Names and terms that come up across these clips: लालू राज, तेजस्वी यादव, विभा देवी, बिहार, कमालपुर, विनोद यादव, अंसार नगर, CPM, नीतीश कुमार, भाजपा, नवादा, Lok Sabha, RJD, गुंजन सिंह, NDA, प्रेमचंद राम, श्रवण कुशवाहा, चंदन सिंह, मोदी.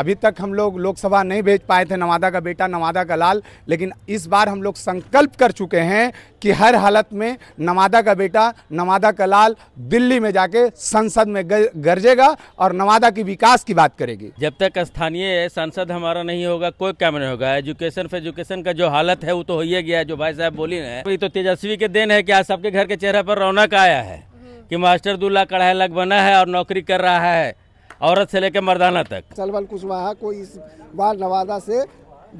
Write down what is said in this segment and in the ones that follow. अभी तक हम लोग लोकसभा नहीं भेज पाए थे नवादा का बेटा, नवादा का लाल, लेकिन इस बार हम लोग संकल्प कर चुके हैं कि हर हालत में नवादा का बेटा, नवादा का लाल दिल्ली में जाके संसद में गरजेगा और नवादा की विकास की बात करेगी। जब तक स्थानीय सांसद हमारा नहीं होगा कोई काम नहीं होगा। एजुकेशन फॉर एजुकेशन का जो हालत है वो तो हो ही गया है, जो भाई साहब बोली है। ये तो तेजस्वी के देन है कि आज सबके घर के चेहरे पर रौनक आया है कि मास्टर 2 लाख 2.5 लाख बना है और नौकरी कर रहा है, औरत से लेकर मर्दाना तक। श्रवण कुशवाहा को इस बार नवादा से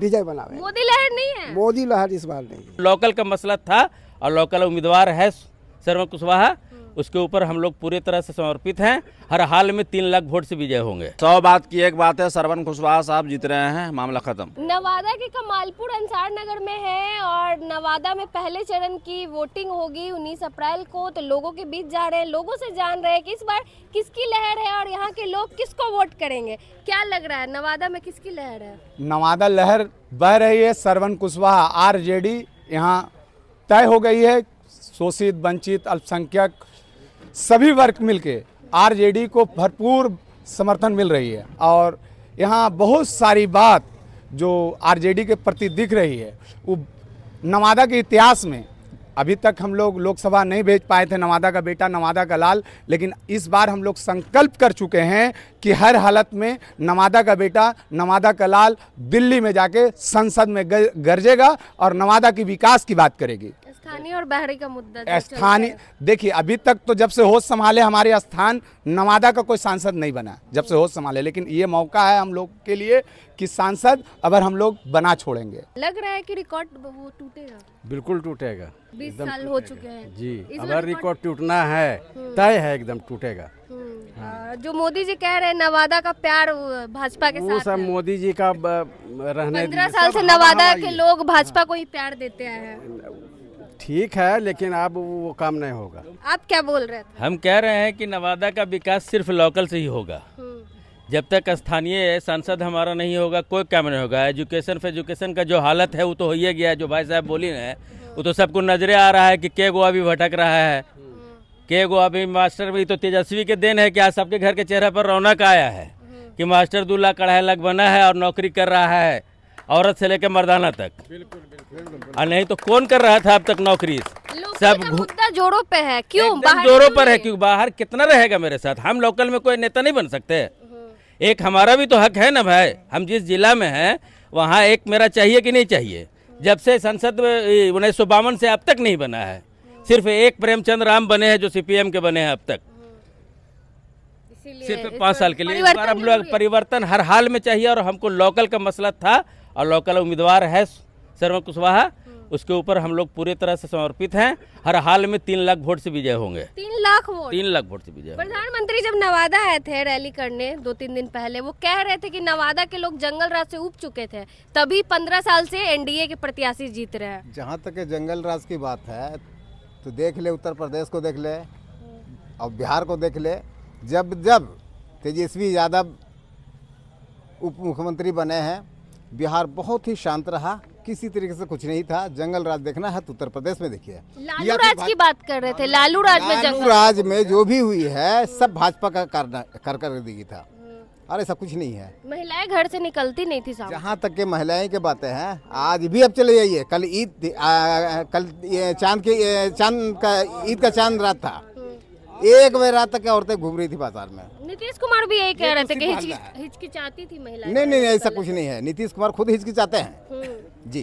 विजय बनावे। मोदी लहर नहीं है, मोदी लहर इस बार नहीं। लोकल का मसला था और लोकल उम्मीदवार है श्रवण कुशवाहा, उसके ऊपर हम लोग पूरी तरह से समर्पित हैं। हर हाल में 3 लाख वोट से विजय होंगे। 100 बात की एक बात है, श्रवण कुशवाहा साहब जीत रहे हैं, मामला खत्म। नवादा के कमालपुर अंसार नगर में है और नवादा में पहले चरण की वोटिंग होगी 19 अप्रैल को। तो लोगों के बीच जा रहे हैं, लोगों से जान रहे हैं कि इस बार किसकी लहर है और यहाँ के लोग किसको वोट करेंगे। क्या लग रहा है नवादा में किसकी लहर है? नवादा लहर बह रही है, श्रवण कुशवाहा RJD यहाँ तय हो गई है। शोषित, वंचित, अल्पसंख्यक सभी वर्ग मिलके RJD को भरपूर समर्थन मिल रही है और यहाँ बहुत सारी बात जो RJD के प्रति दिख रही है वो नवादा के इतिहास में। अभी तक हम लोग लोकसभा नहीं भेज पाए थे नवादा का बेटा, नवादा का लाल, लेकिन इस बार हम लोग संकल्प कर चुके हैं कि हर हालत में नवादा का बेटा, नवादा का लाल दिल्ली में जाके संसद में गरजेगा और नवादा की विकास की बात करेगी। स्थानीय और बाहरी का मुद्दा स्थानीय, देखिए अभी तक तो जब से होश संभाले हमारे स्थान नवादा का कोई सांसद नहीं बना, जब से होश संभाले, लेकिन ये मौका है हम लोग के लिए कि सांसद अगर हम लोग बना छोड़ेंगे। लग रहा है कि रिकॉर्ड वो टूटेगा, बिल्कुल टूटेगा। 20 साल हो चुके हैं जी, अगर रिकॉर्ड टूटना है तय है एकदम टूटेगा। जो मोदी जी कह रहे हैं नवादा का प्यार भाजपा के साथ है। मोदी जी का रहने 15 साल से नवादा के लोग भाजपा को ही प्यार देते हैं, ठीक है, लेकिन अब वो काम नहीं होगा। आप क्या बोल रहे थे? हम कह रहे हैं कि नवादा का विकास सिर्फ लोकल से ही होगा। जब तक स्थानीय सांसद हमारा नहीं होगा कोई काम नहीं होगा। एजुकेशन फॉर एजुकेशन का जो हालत है वो तो हो ही गया है, जो भाई साहब बोली है वो तो सबको नजरे आ रहा है कि के गोवा भी भटक रहा है, के गोवा भी मास्टर भी। तो तेजस्वी के देन है कि आज सबके घर के चेहरे पर रौनक आया है कि मास्टर 2 लाख 2.5 लाख बना है और नौकरी कर रहा है, औरत से लेकर मर्दाना तक। बिल्कुल बिल्कुल। और नहीं तो कौन कर रहा था अब तक नौकरी? सब मुद्दा जोरों पे है। क्यों बाहर जोरों पर है? क्यों बाहर कितना रहेगा मेरे साथ? हम लोकल में कोई नेता नहीं बन सकते? एक हमारा भी तो हक है ना भाई, हम जिस जिला में हैं वहाँ एक मेरा चाहिए कि नहीं चाहिए? जब से संसद 1952 से अब तक नहीं बना है, सिर्फ एक प्रेमचंद राम बने हैं जो CPM के बने हैं अब तक, सिर्फ 5 साल के लिए। हम लोग परिवर्तन हर हाल में चाहिए और हमको लोकल का मसला था और लोकल उम्मीदवार है श्रवण कुशवाहा, उसके ऊपर हम लोग पूरी तरह से समर्पित हैं। हर हाल में 3 लाख वोट से विजय होंगे। 3 लाख वोट? 3 लाख वोट से विजय। प्रधानमंत्री जब नवादा आए थे रैली करने 2-3 दिन पहले, वो कह रहे थे कि नवादा के लोग जंगल राज से ऊब चुके थे, तभी 15 साल से NDA के प्रत्याशी जीत रहे हैं। जहाँ तक जंगल राज की बात है तो देख ले, उत्तर प्रदेश को देख ले और बिहार को देख ले, जब जब तेजस्वी यादव उप मुख्यमंत्री बने हैं बिहार बहुत ही शांत रहा, किसी तरीके से कुछ नहीं था। जंगल राज देखना है तो उत्तर प्रदेश में देखिए। लालू राज की बात कर रहे थे, लालू राज में जो भी हुई है सब भाजपा का कारकर्दगी था और ऐसा कुछ नहीं है। महिलाएं घर से निकलती नहीं थी, जहाँ तक के महिलाएं के बातें हैं। आज भी अब चले जाइए, कल ईद, कल ईद का चांद रात था, 1 बजे रात तक औरतें घूम रही थी बाजार में। नीतीश कुमार भी यही कह रहे थे कि हिचकिचाती थी महिला। नहीं ऐसा कुछ नहीं है, नीतीश कुमार खुद हिचकिचाते हैं जी,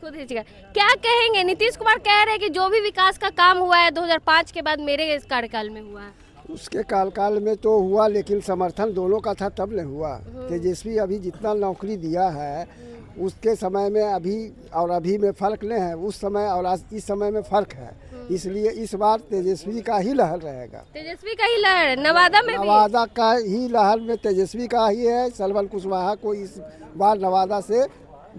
खुद हिचकिचाते। क्या कहेंगे? नीतीश कुमार कह रहे हैं कि जो भी विकास का काम हुआ है 2005 के बाद मेरे इस कार्यकाल में हुआ है। उसके कार्यकाल में तो हुआ, लेकिन समर्थन दोनों का था तब नहीं हुआ। तेजस्वी अभी जितना नौकरी दिया है उसके समय में अभी और अभी में फर्क नहीं है, उस समय और इस समय में फर्क है, इसलिए इस बार तेजस्वी का ही लहर रहेगा। तेजस्वी का ही लहर नवादा में, नवादा का ही लहर में तेजस्वी का ही है। श्रवण कुशवाहा को इस बार नवादा से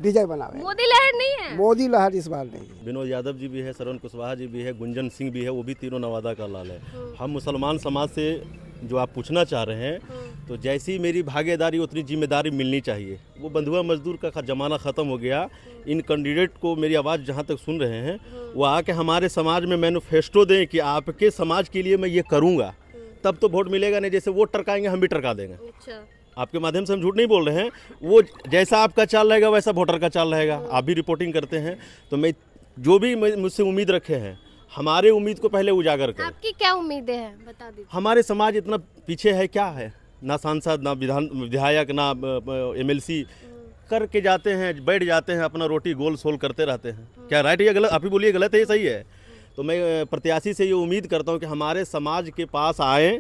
विजय बनावे। मोदी लहर नहीं है, मोदी लहर इस बार नहीं। विनोद यादव जी भी है, श्रवण कुशवाहा जी भी है, गुंजन सिंह भी है, वो भी तीनों नवादा का लाल है। हम मुसलमान समाज से जो आप पूछना चाह रहे हैं, तो जैसी मेरी भागीदारी उतनी जिम्मेदारी मिलनी चाहिए। वो बंधुआ मजदूर का ज़माना ख़त्म हो गया। इन कैंडिडेट को मेरी आवाज़ जहाँ तक सुन रहे हैं वो आके हमारे समाज में मैनिफेस्टो दें कि आपके समाज के लिए मैं ये करूँगा, तब तो वोट मिलेगा। नहीं जैसे वोट टरकाएंगे हम भी टरका देंगे। आपके माध्यम से हम झूठ नहीं बोल रहे हैं, वो जैसा आपका चाल रहेगा वैसा वोटर का चाल रहेगा। आप भी रिपोर्टिंग करते हैं, तो मैं जो भी मुझसे उम्मीद रखे हैं, हमारे उम्मीद को पहले उजागर करें। आपकी क्या उम्मीदें हैं बता दीजिए। हमारे समाज इतना पीछे है, क्या है, ना सांसद, ना विधायक, ना एमएलसी करके जाते हैं, बैठ जाते हैं, अपना रोटी गोल सोल करते रहते हैं। क्या राइट या गलत, आप ही बोलिए, गलत है ये सही है। तो मैं प्रत्याशी से ये उम्मीद करता हूँ कि हमारे समाज के पास आए,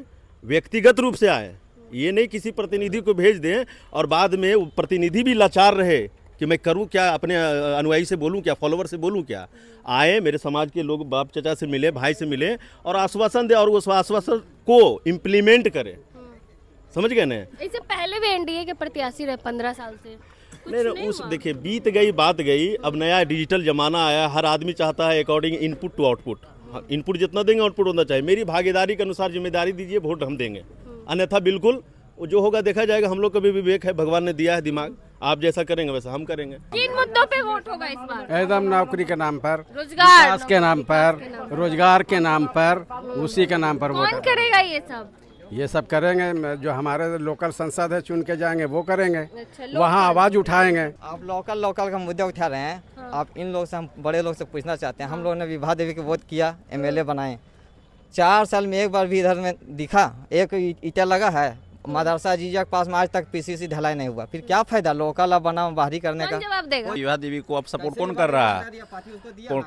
व्यक्तिगत रूप से आए, ये नहीं किसी प्रतिनिधि को भेज दें और बाद में वो प्रतिनिधि भी लाचार रहे कि मैं करूं क्या, अपने अनुयायी से बोलूं क्या, फॉलोवर से बोलूं क्या। आए, मेरे समाज के लोग, बाप चाचा से मिले, भाई से मिले और आश्वासन दे और उस आश्वासन को इम्प्लीमेंट करें। समझ गए ना। इससे पहले भी एनडीए के प्रत्याशी रहे 15 साल से, नहीं उस देखिए बीत गई बात गई। अब नया डिजिटल जमाना आया, हर आदमी चाहता है according input to output, input जितना देंगे आउटपुट होना चाहिए। मेरी भागीदारी के अनुसार जिम्मेदारी दीजिए, वोट हम देंगे, अन्यथा बिल्कुल वो जो होगा देखा जाएगा। हम लोग का भी विवेक है, भगवान ने दिया है दिमाग, आप जैसा करेंगे वैसा हम करेंगे। किन मुद्दों पे वोट होगा इस बार? एकदम नौकरी के नाम पर, रोजगार के नाम पर, रोजगार के नाम पर, उसी के नाम पर वोट करेगा। ये सब करेंगे, जो हमारे लोकल संसद है चुन के जाएंगे वो करेंगे। अच्छा, वहाँ आवाज उठाएंगे। आप लोकल का मुद्दा उठा रहे हैं। हाँ। आप इन लोग से, हम बड़े लोग से पूछना चाहते हैं। हम लोगों ने विभा देवी के वोट किया, एमएलए बनाए, 4 साल में एक बार भी इधर में दिखा एक ईटा लगा है मदरसा जीजा के पास में, आज तक पीसीसी ढलाई नहीं हुआ, फिर क्या फायदा लोकल बना बाहरी करने का। जवाब देगा। विभा देवी को अब सपोर्ट कौन कर रहा है?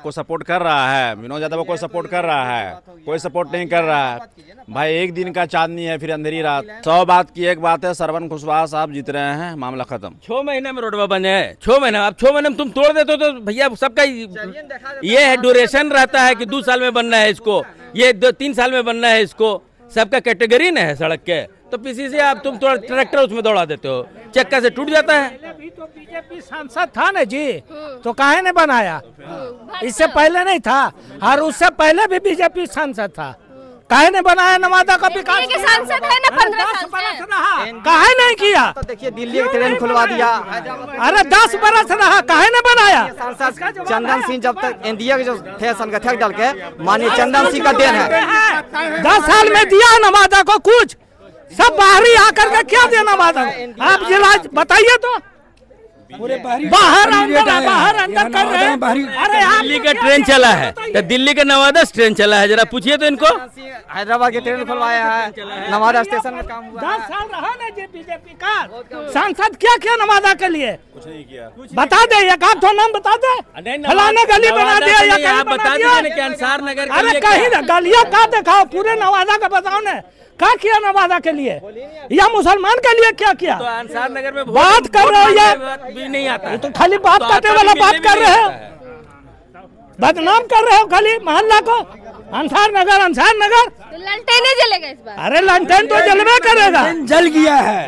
को सपोर्ट कर रहा है विनोद यादव को सपोर्ट कर रहा है, कोई सपोर्ट नहीं कर रहा है। भाई एक दिन का चांदनी है फिर अंधेरी रात। 100 बात की एक बात है, श्रवण कुशवाहा साहब जीत रहे हैं, मामला खत्म। 6 महीने में रोडवा बने, 6 महीने, आप 6 महीने में तुम तोड़ देते हो तो भैया सबका ये है ड्यूरेशन रहता है की 2 साल में बनना है इसको, ये 2-3 साल में बनना है इसको, सबका कैटेगरी न है सड़क के। तो पीसीसी आप तुम थोड़ा ट्रैक्टर उसमें दौड़ा देते हो, चक्का से टूट जाता है। तो बीजेपी सांसद था ना जी, तो काहे ने बनाया? इससे पहले नहीं था और उससे पहले भी बीजेपी सांसद था, काहे ने बनाया? नवादा का विकास के सांसद है ना, 15 साल रहा, काहे नहीं किया? तो देखिए दिल्ली की ट्रेन खुलवा दिया, अरे 10 बरस रहा, काहे ने बनाया? सांसद चंदन सिंह जब तक एनडीए के जो थे संगठक दल के, माननीय चंदन सिंह का देन है। 10 साल में दिया नवादा को कुछ, सब बाहरी आकर के क्या देना वादा? आप जिला बताइए तो, बाहर अंदर कर रहे हैं। अरे दिल्ली का ट्रेन चला है तो दिल्ली का नवादा ट्रेन चला है, जरा पूछिए तो इनको। हैदराबाद के ट्रेन खुलवाया है, नवादा स्टेशन में काम हुआ। 10 साल रहा ना बीजेपी का सांसद, क्या किया नवादा के लिए? कुछ नहीं किया, बता दे, एक आप तो नाम बता दे, फलाना गली बना दिया, बता दिया अंसार नगर। अरे कहीं ना गलियों का दिखाओ, पूरे नवादा का बताओ न, क्या किया नवादा के लिए या मुसलमान के लिए क्या किया? तो अंसार नगर में बात कर रहे हो, ये भी नहीं आता है। तो खाली बात करने वाला बात कर रहे हो, बदनाम कर रहे हो खाली मोहल्ला को। अंसार नगर, अंसार नगर तो लंटेन जलेगा इस बार। अरे लंटेन तो जलवा करेगा, जल गया है,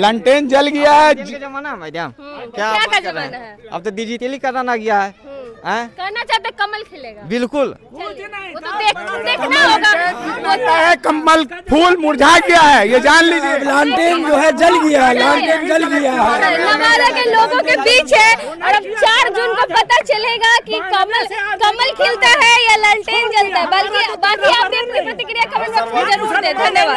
लंटेन जल गया है। जमाना है मैडम, क्या जमाना है, अब तो डिजिटली कराना गया है। कहना चाहते कमल खिलेगा, बिल्कुल वो तो देखना होगा। कमल फूल मुरझा गया है, ये जान लीजिए। लालटेन जो है जल गया है, लालटेन जल गया है, नवादा के लोगों के बीच है। और अब 4 जून को पता चलेगा कि कमल खिलता है या लालटेन जलता है। बल्कि बाकी आपने अपनी प्रतिक्रिया कमेंट बॉक्स में जरूर दें। धन्यवाद।